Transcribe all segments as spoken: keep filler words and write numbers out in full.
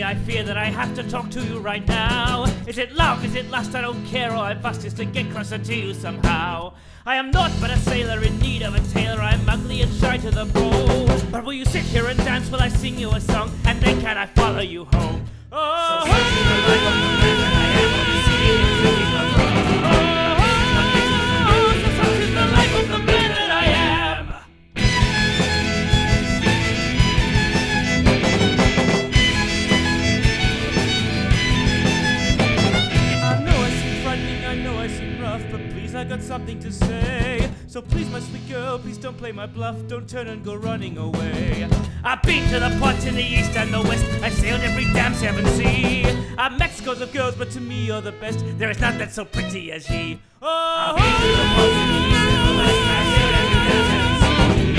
I fear that I have to talk to you right now. Is it love? Is it lust? I don't care. All I must is to get closer to you somehow. I am naught but a sailor in need of a tailor. I am ugly and shy to the bone. But will you sit here and dance while I sing you a song? And then can I follow you home? Oh, so sing me the life of the man that I am. I'll be singing and singing the song. Oh, so sing me the life of the man that I am. I got something to say, so please, my sweet girl, please don't play my bluff. Don't turn and go running away. I've been to the port in the east and the west. I've sailed every damn seven sea. I'm Mexico's of girls, but to me you're the best. There is none that's so pretty as she. Oh, I've been to the port in the east and the west. I've sailed every damn seven sea. I'm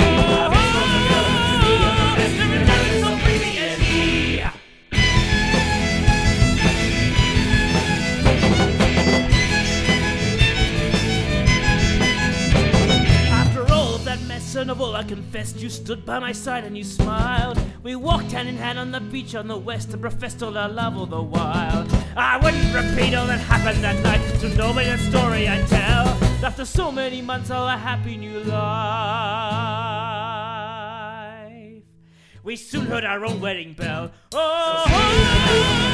Mexico's of girls, but to me you're the best. There is none that's so pretty as she. All I confessed, you stood by my side and you smiled. We walked hand in hand on the beach on the west and professed all our love all the while. I wouldn't repeat all that happened that night, so nobody that story I tell. After so many months, all a happy new life. We soon heard our own wedding bell. Oh, so